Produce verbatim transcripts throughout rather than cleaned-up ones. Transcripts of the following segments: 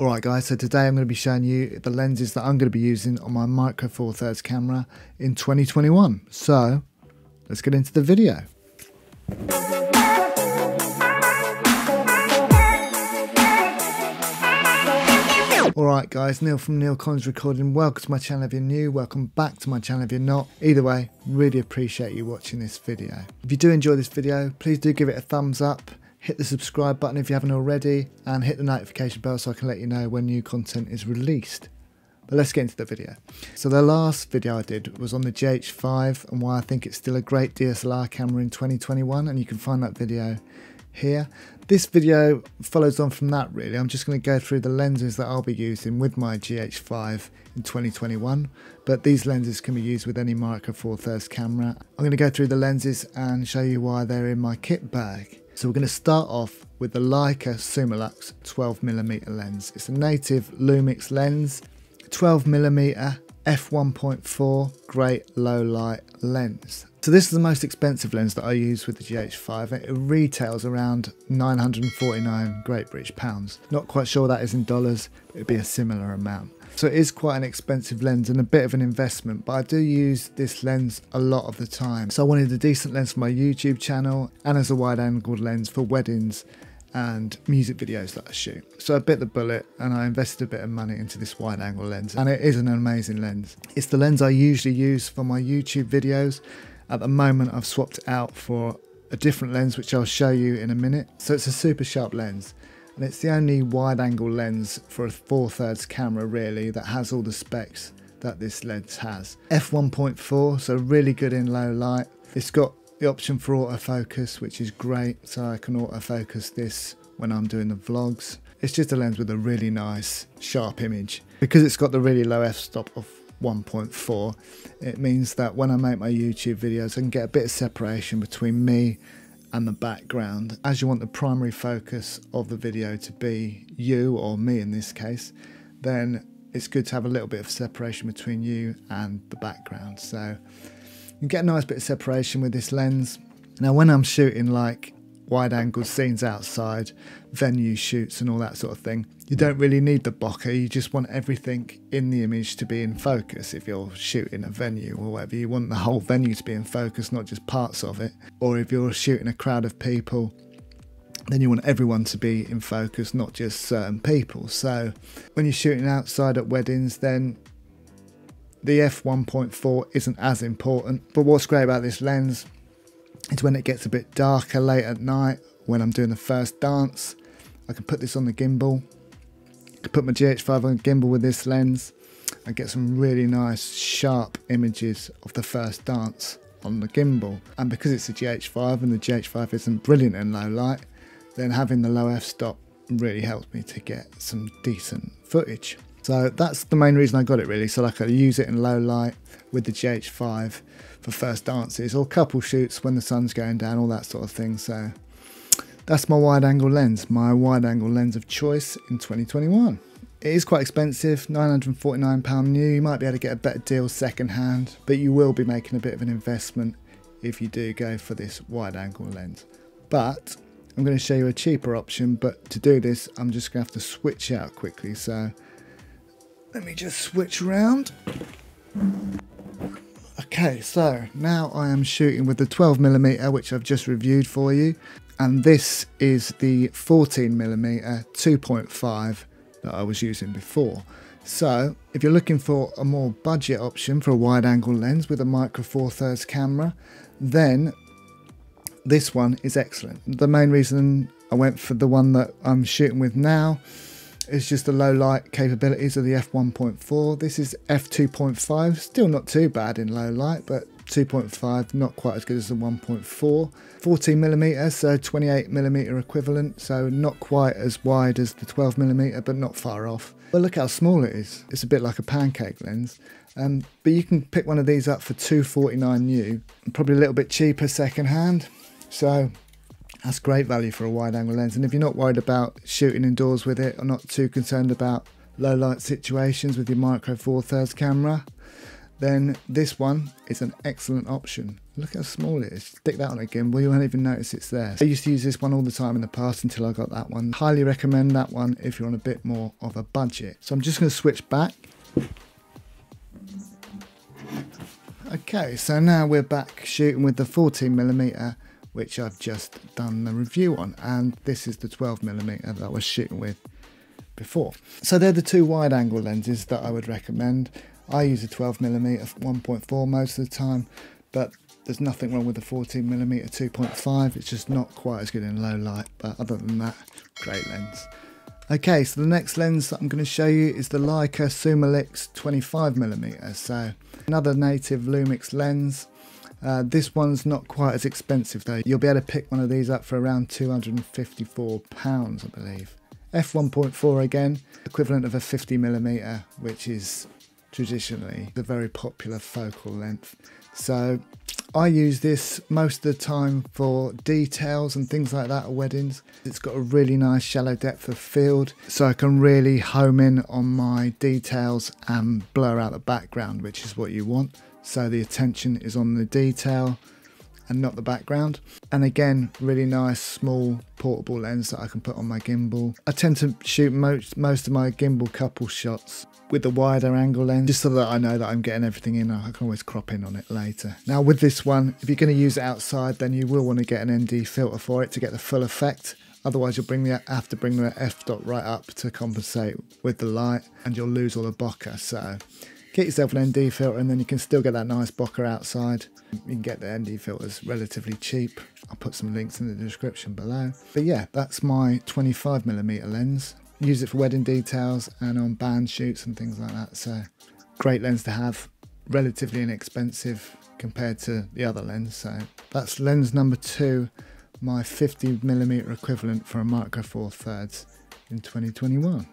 Alright guys, so today I'm going to be showing you the lenses that I'm going to be using on my Micro Four Thirds camera in twenty twenty-one. So let's get into the video. Alright guys, Neil from Neil Collins Recording. Welcome to my channel if you're new, welcome back to my channel if you're not. Either way, really appreciate you watching this video. If you do enjoy this video, please do give it a thumbs up. Hit the subscribe button if you haven't already and hit the notification bell so I can let you know when new content is released. But let's get into the video. So the last video I did was on the G H five and why I think it's still a great D S L R camera in twenty twenty-one, and you can find that video here. This video follows on from that really. I'm just going to go through the lenses that I'll be using with my G H five in twenty twenty-one, but these lenses can be used with any Micro Four Thirds camera. I'm going to go through the lenses and show you why they're in my kit bag. So we're going to start off with the Leica Summilux twelve millimeter lens. It's a native Lumix lens, twelve millimeter f one point four, great low light lens. So this is the most expensive lens that I use with the G H five. It retails around nine hundred forty-nine Great British pounds. Not quite sure that is in dollars, but it'd be a similar amount. So it is quite an expensive lens and a bit of an investment, but I do use this lens a lot of the time. So I wanted a decent lens for my YouTube channel and as a wide angled lens for weddings and music videos that I shoot. So I bit the bullet and I invested a bit of money into this wide angle lens, and it is an amazing lens. It's the lens I usually use for my YouTube videos. At the moment I've swapped it out for a different lens which I'll show you in a minute. So it's a super sharp lens. And it's the only wide angle lens for a four thirds camera really that has all the specs that this lens has. f one point four, so really good in low light. It's got the option for autofocus, which is great, so I can autofocus this when I'm doing the vlogs. It's just a lens with a really nice sharp image. Because it's got the really low f-stop of one point four, it means that when I make my YouTube videos I can get a bit of separation between me and the background, as you want the primary focus of the video to be you, or me in this case, then it's good to have a little bit of separation between you and the background. So you get a nice bit of separation with this lens. Now when I'm shooting like wide angle scenes outside, venue shoots and all that sort of thing, you don't really need the bokeh, you just want everything in the image to be in focus. If you're shooting a venue or whatever, you want the whole venue to be in focus, not just parts of it. Or if you're shooting a crowd of people, then you want everyone to be in focus, not just certain people. So when you're shooting outside at weddings, then the f one point four isn't as important. But what's great about this lens, it's when it gets a bit darker late at night, when I'm doing the first dance, I can put this on the gimbal. I can put my G H five on the gimbal with this lens and get some really nice sharp images of the first dance on the gimbal. And because it's a G H five and the G H five isn't brilliant in low light, then having the low f-stop really helps me to get some decent footage. So that's the main reason I got it really. So like I use it in low light with the G H five for first dances or couple shoots when the sun's going down, all that sort of thing. So that's my wide angle lens, my wide angle lens of choice in twenty twenty-one. It is quite expensive, nine hundred forty-nine pounds new. You might be able to get a better deal secondhand, but you will be making a bit of an investment if you do go for this wide angle lens. But I'm going to show you a cheaper option, but to do this, I'm just going to have to switch out quickly. So let me just switch around. Okay, so now I am shooting with the twelve millimeter, which I've just reviewed for you. And this is the fourteen millimeter two point five that I was using before. So if you're looking for a more budget option for a wide angle lens with a Micro Four Thirds camera, then this one is excellent. The main reason I went for the one that I'm shooting with now, it's just the low light capabilities of the f one point four. This is f two point five, still not too bad in low light, but two point five, not quite as good as the one point four. fourteen millimeter, so twenty-eight millimeter equivalent, so not quite as wide as the twelve millimeter, but not far off. But look how small it is. It's a bit like a pancake lens. Um, but you can pick one of these up for two forty-nine new, and probably a little bit cheaper secondhand. So that's great value for a wide angle lens. And if you're not worried about shooting indoors with it or not too concerned about low light situations with your Micro Four Thirds camera, then this one is an excellent option. Look how small it is. Stick that on again, well, you won't even notice it's there. I used to use this one all the time in the past until I got that one. Highly recommend that one if you're on a bit more of a budget. So I'm just going to switch back. Okay, so now we're back shooting with the fourteen millimeter, which I've just done the review on, and this is the twelve millimeter that I was shooting with before. So they're the two wide angle lenses that I would recommend. I use a twelve millimeter one point four most of the time, but there's nothing wrong with the fourteen millimeter two point five. It's just not quite as good in low light, but other than that, great lens. Okay, so the next lens that I'm going to show you is the Leica Summilux twenty-five millimeter. So another native Lumix lens. Uh, this one's not quite as expensive though. You'll be able to pick one of these up for around two hundred and fifty-four pounds, I believe. f one point four again, equivalent of a fifty millimeter, which is traditionally the very popular focal length. So I use this most of the time for details and things like that at weddings. It's got a really nice shallow depth of field, so I can really home in on my details and blur out the background, which is what you want. So the attention is on the detail and not the background. And again, really nice small portable lens that I can put on my gimbal. I tend to shoot most most of my gimbal couple shots with the wider angle lens, just so that I know that I'm getting everything in. I can always crop in on it later. Now with this one, if you're going to use it outside, then you will want to get an N D filter for it to get the full effect. Otherwise you'll bring the, have to bring the f-stop right up to compensate with the light, and you'll lose all the bokeh. So get yourself an N D filter, and then you can still get that nice bokeh outside. You can get the N D filters relatively cheap. I'll put some links in the description below. But yeah, that's my twenty-five millimeter lens. Use it for wedding details and on band shoots and things like that. So great lens to have, relatively inexpensive compared to the other lens. So that's lens number two, my fifty millimeter equivalent for a micro four thirds in twenty twenty-one.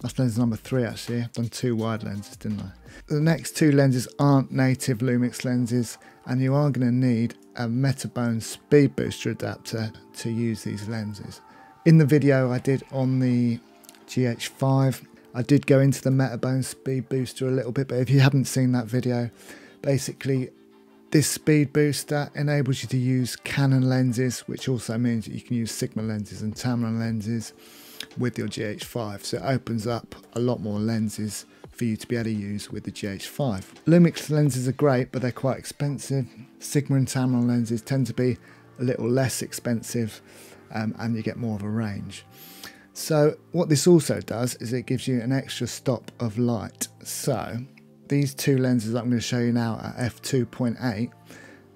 That's lens number three actually. I've done two wide lenses, didn't I? The next two lenses aren't native Lumix lenses, and you are going to need a Metabones speed booster adapter to use these lenses. In the video I did on the G H five, I did go into the Metabones speed booster a little bit, but if you haven't seen that video, basically this speed booster enables you to use Canon lenses, which also means that you can use Sigma lenses and Tamron lenses with your G H five, so it opens up a lot more lenses for you to be able to use with the G H five. Lumix lenses are great, but they're quite expensive. Sigma and Tamron lenses tend to be a little less expensive, um, and you get more of a range. So what this also does is it gives you an extra stop of light. So these two lenses that I'm going to show you now are f two point eight,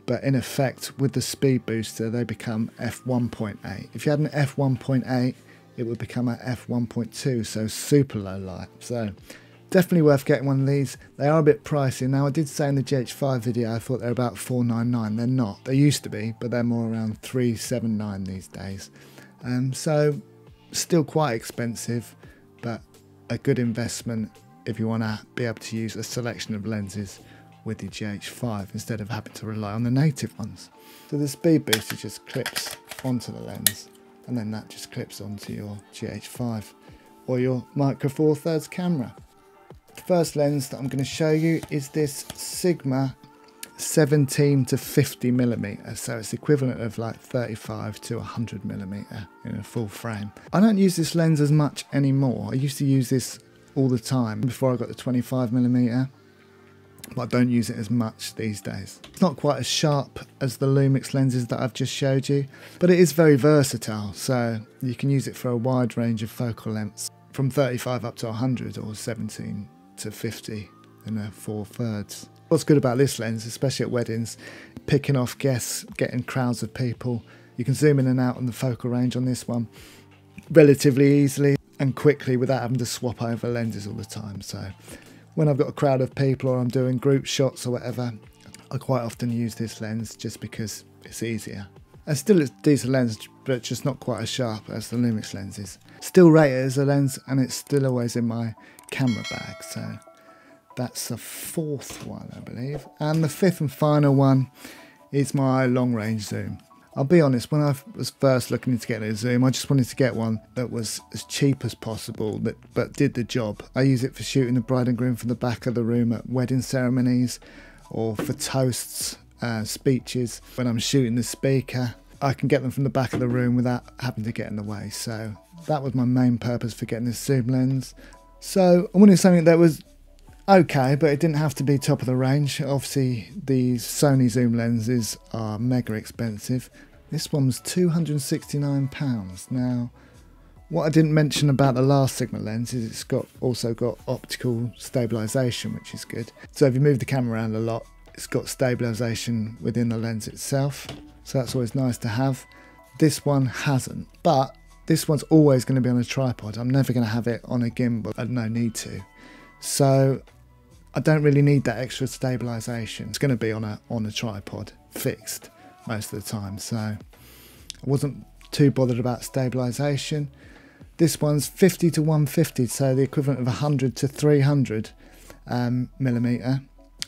but in effect with the speed booster they become f one point eight. If you had an f one point eight, it would become an f one point two, so super low light. So definitely worth getting one of these. They are a bit pricey. Now I did say in the G H five video I thought they're about four ninety-nine. They're not. They used to be, but they're more around three seventy-nine these days. Um, so still quite expensive, but a good investment if you want to be able to use a selection of lenses with your G H five instead of having to rely on the native ones. So the speed booster just clips onto the lens, and then that just clips onto your G H five or your micro four thirds camera. The first lens that I'm going to show you is this Sigma seventeen to fifty millimeter, so it's equivalent of like thirty-five to one hundred millimeter in a full frame. I don't use this lens as much anymore. I used to use this all the time before I got the twenty-five millimeter, but I don't use it as much these days. It's not quite as sharp as the Lumix lenses that I've just showed you, but it is very versatile, so you can use it for a wide range of focal lengths from thirty-five up to one hundred, or seventeen to fifty in a four thirds. What's good about this lens, especially at weddings, picking off guests, getting crowds of people, you can zoom in and out on the focal range on this one relatively easily and quickly without having to swap over lenses all the time. So when I've got a crowd of people or I'm doing group shots or whatever, I quite often use this lens just because it's easier. And still it's a decent lens, but just not quite as sharp as the Lumix lenses. Still rated as a lens, and it's still always in my camera bag. So that's the fourth one, I believe. And the fifth and final one is my long range zoom. I'll be honest, when I was first looking into getting a zoom, I just wanted to get one that was as cheap as possible, that but did the job. I use it for shooting the bride and groom from the back of the room at wedding ceremonies, or for toasts uh, speeches when I'm shooting the speaker. I can get them from the back of the room without having to get in the way. So that was my main purpose for getting this zoom lens. So I wanted something that was okay, but it didn't have to be top of the range. Obviously these Sony zoom lenses are mega expensive. This one was two hundred and sixty-nine pounds. Now, what I didn't mention about the last Sigma lens is it's got also got optical stabilization, which is good. So if you move the camera around a lot, it's got stabilization within the lens itself. So that's always nice to have. This one hasn't, but this one's always going to be on a tripod. I'm never going to have it on a gimbal. I've no need to. So I don't really need that extra stabilization. It's going to be on a on a tripod fixed most of the time. So I wasn't too bothered about stabilization. This one's fifty to one fifty, so the equivalent of one hundred to three hundred um, millimeter,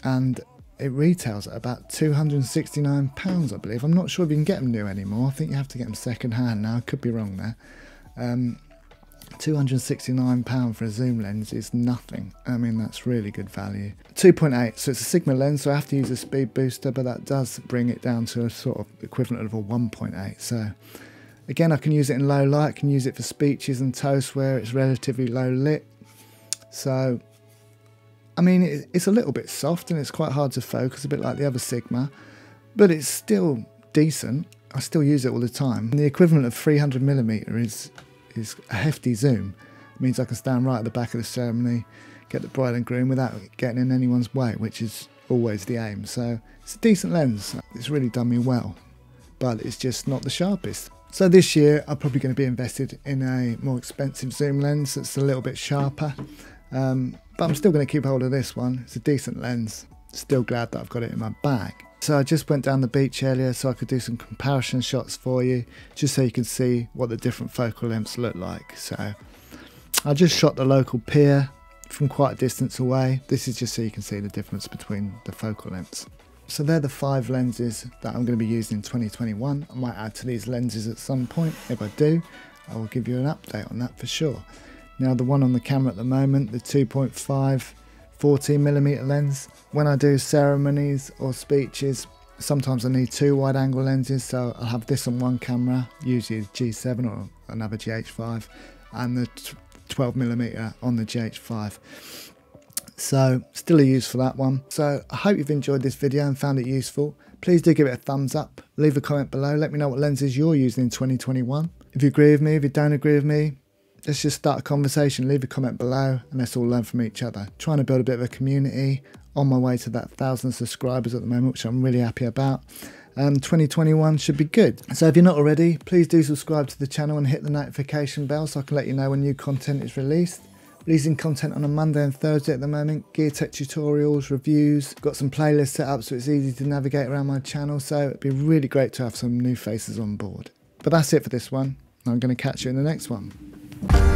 and it retails at about two hundred and sixty-nine pounds, I believe. I'm not sure if you can get them new anymore. I think you have to get them second hand now. I could be wrong there. Um, two hundred and sixty-nine pounds for a zoom lens is nothing. I mean, that's really good value. two point eight, so it's a Sigma lens, so I have to use a speed booster, but that does bring it down to a sort of equivalent of a one point eight. So again, I can use it in low light. I can use it for speeches and toasts where it's relatively low lit. So I mean, it's a little bit soft and it's quite hard to focus, a bit like the other Sigma, but it's still decent. I still use it all the time. And the equivalent of three hundred millimeter is is a hefty zoom. It means I can stand right at the back of the ceremony, get the bride and groom without getting in anyone's way, which is always the aim. So it's a decent lens. It's really done me well, but it's just not the sharpest. So this year, I'm probably going to be invested in a more expensive zoom lens that's a little bit sharper. Um, but I'm still going to keep hold of this one. It's a decent lens. Still glad that I've got it in my bag. So I just went down the beach earlier so I could do some comparison shots for you, just so you can see what the different focal lengths look like. So I just shot the local pier from quite a distance away. This is just so you can see the difference between the focal lengths. So they're the five lenses that I'm going to be using in twenty twenty-one. I might add to these lenses at some point. If I do, I will give you an update on that for sure. Now, the one on the camera at the moment, the two point five fourteen millimeter lens. When I do ceremonies or speeches, sometimes I need two wide angle lenses, so I'll have this on one camera, usually a G seven or another G H five, and the twelve millimeter on the G H five. So still a use for that one. So I hope you've enjoyed this video and found it useful. Please do give it a thumbs up. Leave a comment below. Let me know what lenses you're using in twenty twenty-one. If you agree with me, if you don't agree with me, let's just start a conversation, leave a comment below, and let's all learn from each other. Trying to build a bit of a community, on my way to that thousand subscribers at the moment, which I'm really happy about. Um, twenty twenty-one should be good. So if you're not already, please do subscribe to the channel and hit the notification bell so I can let you know when new content is released. Releasing content on a Monday and Thursday at the moment, gear tech tutorials, reviews, got some playlists set up so it's easy to navigate around my channel, so it'd be really great to have some new faces on board. But that's it for this one, I'm going to catch you in the next one. Thank you.